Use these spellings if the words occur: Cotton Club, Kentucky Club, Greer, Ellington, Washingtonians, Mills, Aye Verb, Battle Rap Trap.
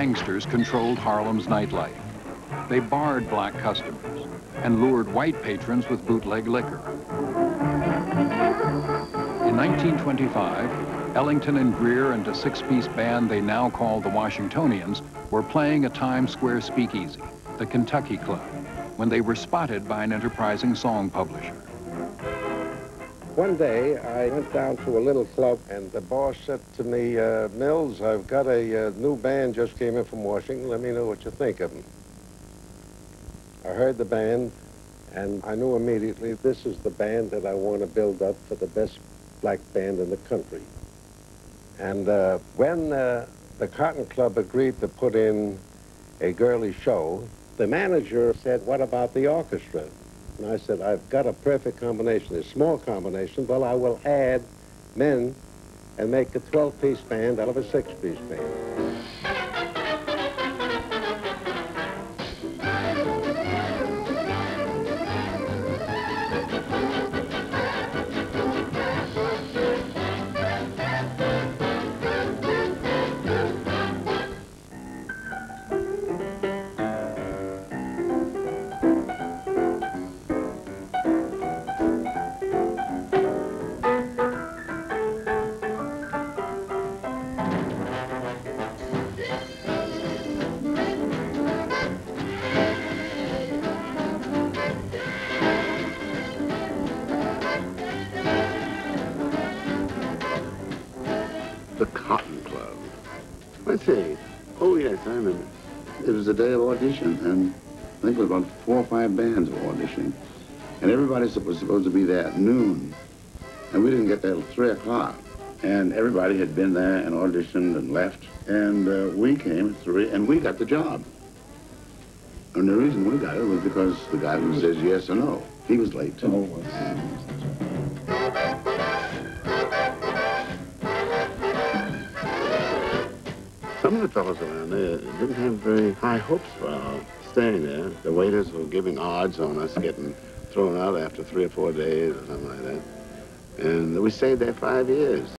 gangsters controlled Harlem's nightlife. They barred black customers and lured white patrons with bootleg liquor. In 1925, Ellington and Greer and a six-piece band they now call the Washingtonians were playing a Times Square speakeasy, the Kentucky Club, when they were spotted by an enterprising song publisher. One day, I went down to a little club, and the boss said to me, Mills, I've got a new band just came in from Washington. Let me know what you think of them. I heard the band, and I knew immediately this is the band that I want to build up for the best black band in the country. And when the Cotton Club agreed to put in a girly show, the manager said, what about the orchestra? And I said, I've got a perfect combination, a small combination, but I will add men and make a 12-piece band out of a 6-piece band. The Cotton Club. I say, oh yes, I remember. It was a day of audition, and I think it was about 4 or 5 bands were auditioning. And everybody was supposed to be there at noon. And we didn't get there till 3 o'clock. And everybody had been there and auditioned and left. And we came at 3, and we got the job. And the reason we got it was because the guy who says yes or no, he was late too. Some of the fellows around there didn't have very high hopes for our staying there. The waiters were giving odds on us getting thrown out after 3 or 4 days or something like that. And we stayed there 5 years.